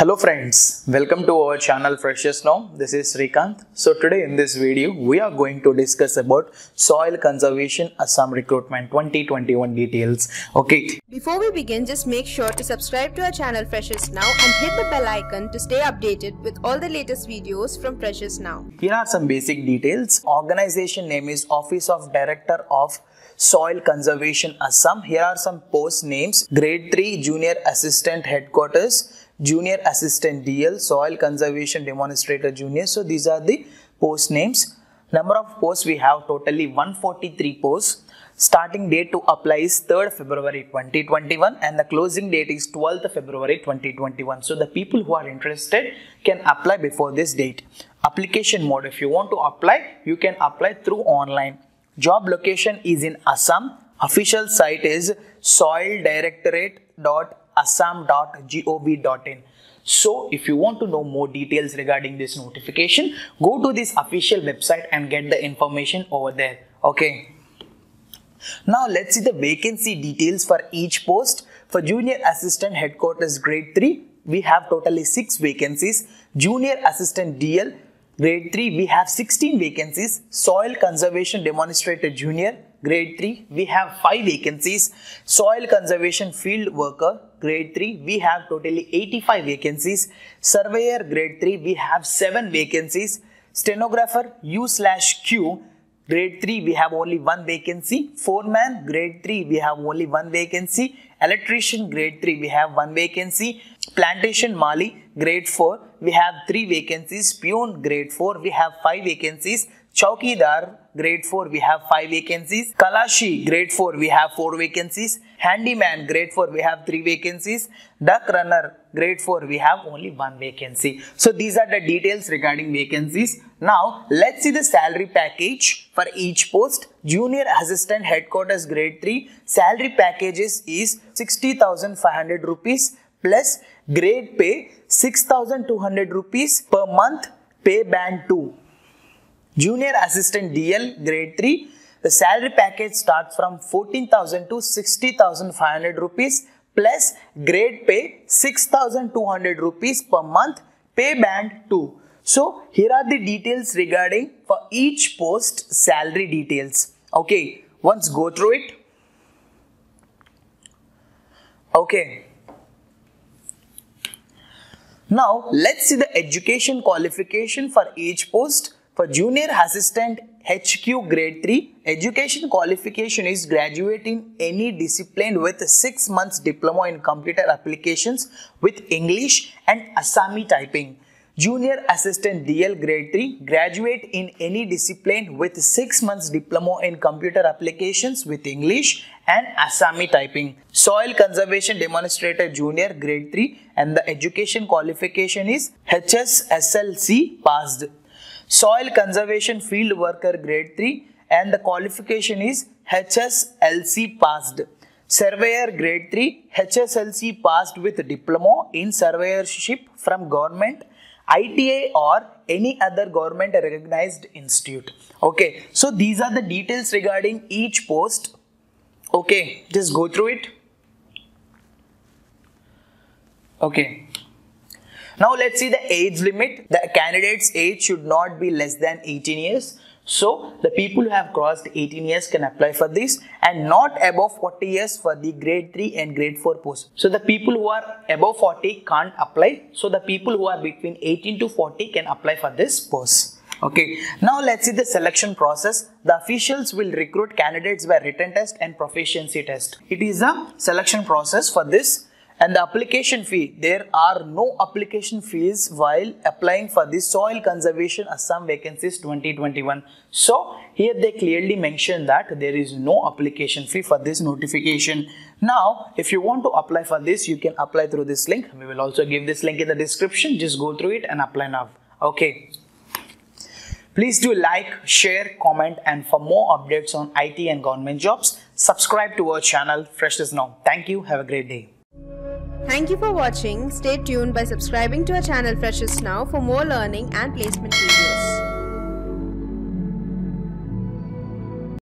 Hello friends, welcome to our channel Freshers Now. This is Srikanth. So today in this video, we are going to discuss about Soil Conservation Assam Recruitment 2021 details. Okay. Before we begin, just make sure to subscribe to our channel Freshers Now and hit the bell icon to stay updated with all the latest videos from Freshers Now. Here are some basic details. Organization name is Office of Director of Soil Conservation Assam. Here are some post names. Grade 3 Junior Assistant Headquarters, Junior Assistant DL, Soil Conservation Demonstrator Junior. So these are the post names. Number of posts we have totally 143 posts. Starting date to apply is 3rd February 2021 and the closing date is 12th February 2021. So the people who are interested can apply before this date. Application mode, if you want to apply, you can apply through online. Job location is in Assam. Official site is soildirectorate.Assam.Gov.In. So if you want to know more details regarding this notification, go to this official website and get the information over there. Okay. Now let's see the vacancy details for each post. For Junior Assistant Headquarters Grade 3, we have totally 6 vacancies. Junior Assistant DL Grade 3, we have 16 vacancies. Soil Conservation Demonstrator Junior Grade 3, we have 5 vacancies. Soil Conservation Field Worker Grade 3, we have totally 85 vacancies. Surveyor Grade 3, we have 7 vacancies. Stenographer U/Q Grade 3, we have only 1 vacancy. Foreman Grade 3, we have only 1 vacancy. Electrician Grade 3, we have 1 vacancy. Plantation Mali Grade 4, we have 3 vacancies. Peon Grade 4, we have 5 vacancies. Chaukidar Grade 4, we have 5 vacancies. Kalashi Grade 4, we have 4 vacancies. Handyman Grade 4, we have 3 vacancies. Duck Runner Grade 4, we have only 1 vacancy. So these are the details regarding vacancies. Now let's see the salary package for each post. Junior Assistant Headquarters Grade 3 salary packages is 60,500 rupees plus grade pay 6,200 rupees per month, pay band 2. Junior Assistant DL Grade 3, the salary package starts from 14,000 to 60,500 rupees plus grade pay 6,200 rupees per month, pay band 2. So here are the details regarding for each post salary details. Okay, once go through it. Okay. Now let's see the education qualification for each post. For Junior Assistant HQ Grade 3, education qualification is graduate in any discipline with 6 months diploma in computer applications with English and Assami typing. Junior Assistant DL Grade 3, graduate in any discipline with 6 months diploma in computer applications with English and Assami typing. Soil Conservation Demonstrator Junior Grade 3 and the education qualification is HSSLC passed. Soil Conservation Field Worker Grade 3 and the qualification is HSLC passed. Surveyor Grade 3, HSLC passed with diploma in surveyorship from government, ITA or any other government recognized institute. Okay, so these are the details regarding each post. Okay, just go through it. Okay. Now let's see the age limit. The candidate's age should not be less than 18 years. So the people who have crossed 18 years can apply for this, and not above 40 years for the grade 3 and grade 4 posts. So the people who are above 40 can't apply. So the people who are between 18 to 40 can apply for this post. Okay, now let's see the selection process. The officials will recruit candidates by written test and proficiency test. It is a selection process for this. And the application fee, there are no application fees while applying for the Soil Conservation Assam vacancies 2021. So here they clearly mention that there is no application fee for this notification. Now if you want to apply for this, you can apply through this link. We will also give this link in the description. Just go through it and apply now. Okay. Please do like, share, comment, and for more updates on IT and government jobs, subscribe to our channel Freshers Now. Thank you. Have a great day. Thank you for watching. Stay tuned by subscribing to our channel Freshers Now for more learning and placement news.